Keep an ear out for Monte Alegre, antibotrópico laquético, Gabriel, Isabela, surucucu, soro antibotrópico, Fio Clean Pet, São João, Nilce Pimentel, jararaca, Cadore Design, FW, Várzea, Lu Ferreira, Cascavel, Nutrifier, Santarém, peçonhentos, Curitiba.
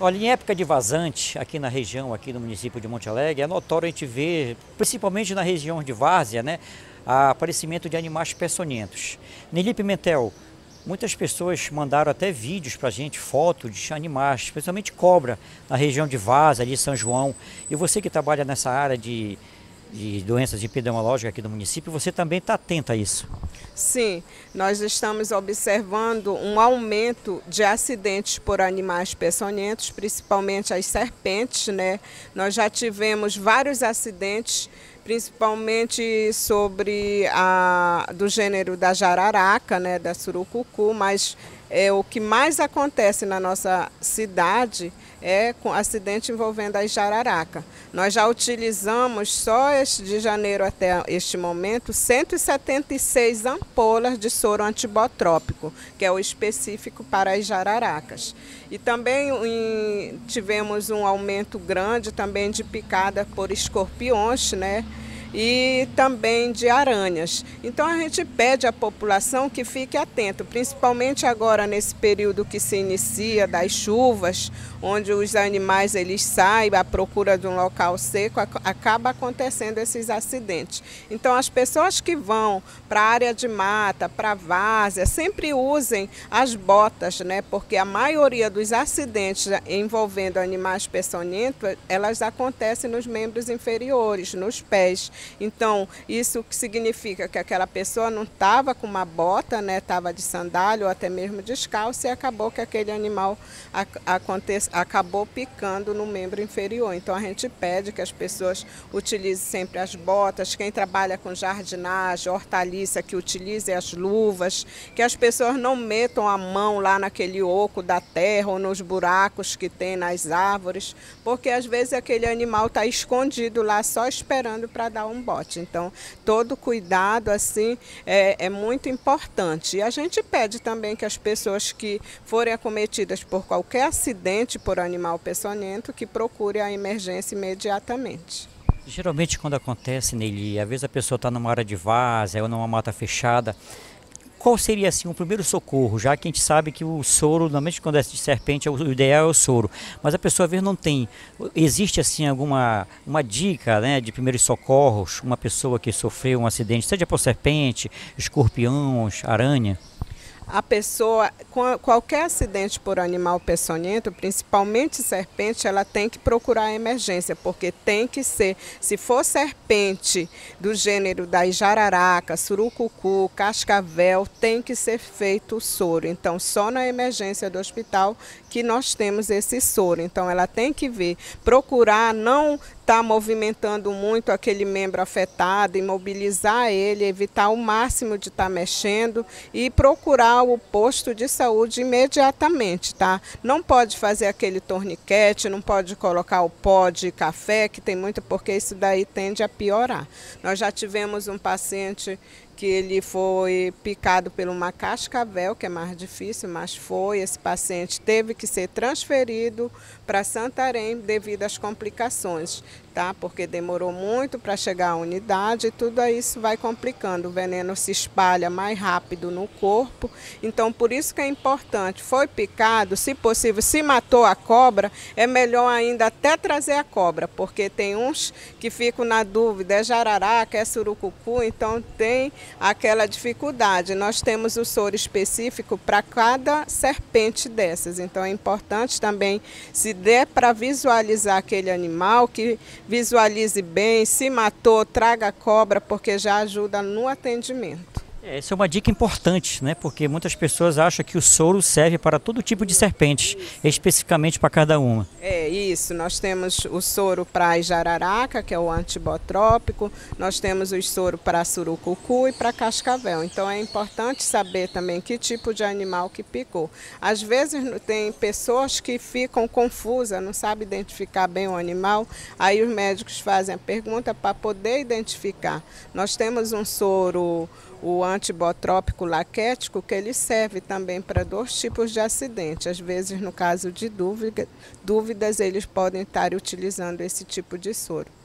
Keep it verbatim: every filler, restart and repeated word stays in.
Olha, em época de vazante, aqui na região, aqui no município de Monte Alegre, é notório a gente ver, principalmente na região de Várzea, né, a aparecimento de animais peçonhentos. Nilce Pimentel, muitas pessoas mandaram até vídeos para a gente, fotos de animais, principalmente cobra, na região de Várzea, ali em São João. E você que trabalha nessa área de, de doenças epidemiológicas aqui do município, você também está atenta a isso? Sim, nós estamos observando um aumento de acidentes por animais peçonhentos, principalmente as serpentes, né? Nós já tivemos vários acidentes, principalmente sobre a do gênero da jararaca, né, da surucucu, mas é o que mais acontece na nossa cidade é com acidente envolvendo as jararaca. Nós já utilizamos só este de janeiro até este momento cento e setenta e seis ampolas de soro antibotrópico, que é o específico para as jararacas. E também em, tivemos um aumento grande também de picada por escorpiões, né? E também de aranhas. Então a gente pede à população que fique atento, principalmente agora nesse período que se inicia das chuvas, onde os animais eles saem à procura de um local seco, acaba acontecendo esses acidentes. Então as pessoas que vão para a área de mata, para a várzea, sempre usem as botas, né? Porque a maioria dos acidentes envolvendo animais peçonhentos, elas acontecem nos membros inferiores, nos pés. Então, isso significa que aquela pessoa não estava com uma bota, né? Estava de sandália ou até mesmo descalço e acabou que aquele animal aconte... acabou picando no membro inferior. Então, a gente pede que as pessoas utilizem sempre as botas, quem trabalha com jardinagem, hortaliça, que utilize as luvas, que as pessoas não metam a mão lá naquele oco da terra ou nos buracos que tem nas árvores, porque às vezes aquele animal está escondido lá só esperando para dar um bote. Então, todo cuidado assim é, é muito importante. E a gente pede também que as pessoas que forem acometidas por qualquer acidente por animal peçonhento, que procurem a emergência imediatamente. Geralmente quando acontece, Nilce, às vezes a pessoa está numa área de várzea ou numa mata fechada, qual seria assim o primeiro socorro? Já que a gente sabe que o soro, normalmente quando é de serpente, o ideal é o soro. Mas a pessoa às vezes não tem. Existe assim alguma uma dica, né, de primeiros socorros? Uma pessoa que sofreu um acidente, seja por serpente, escorpiões, aranha? A pessoa, qualquer acidente por animal peçonhento, principalmente serpente, ela tem que procurar a emergência, porque tem que ser, se for serpente do gênero das jararaca, surucucu, cascavel, tem que ser feito o soro. Então, só na emergência do hospital que nós temos esse soro. Então, ela tem que vir, procurar, não está movimentando muito aquele membro afetado, imobilizar ele, evitar o máximo de estar tá mexendo e procurar o posto de saúde imediatamente, tá? Não pode fazer aquele torniquete, não pode colocar o pó de café, que tem muito, porque isso daí tende a piorar. Nós já tivemos um paciente que ele foi picado por uma cascavel, que é mais difícil, mas foi. Esse paciente teve que ser transferido para Santarém devido às complicações, tá? Porque demorou muito para chegar à unidade e tudo isso vai complicando. O veneno se espalha mais rápido no corpo. Então, por isso que é importante. Foi picado, se possível, se matou a cobra, é melhor ainda até trazer a cobra, porque tem uns que ficam na dúvida, é jararaca, é surucucu, então tem aquela dificuldade. Nós temos o soro específico para cada serpente dessas, então é importante também, se der para visualizar aquele animal, que visualize bem, se matou, traga a cobra, porque já ajuda no atendimento. Essa é uma dica importante, né? Porque muitas pessoas acham que o soro serve para todo tipo de serpentes, especificamente para cada uma. É isso, nós temos o soro para jararaca, que é o antibotrópico, nós temos o soro para surucucu e para cascavel. Então é importante saber também que tipo de animal que picou. Às vezes tem pessoas que ficam confusas, não sabem identificar bem o animal, aí os médicos fazem a pergunta para poder identificar. Nós temos um soro, o antibotrópico laquético, que ele serve também para dois tipos de acidente. Às vezes, no caso de dúvida, dúvidas, eles podem estar utilizando esse tipo de soro.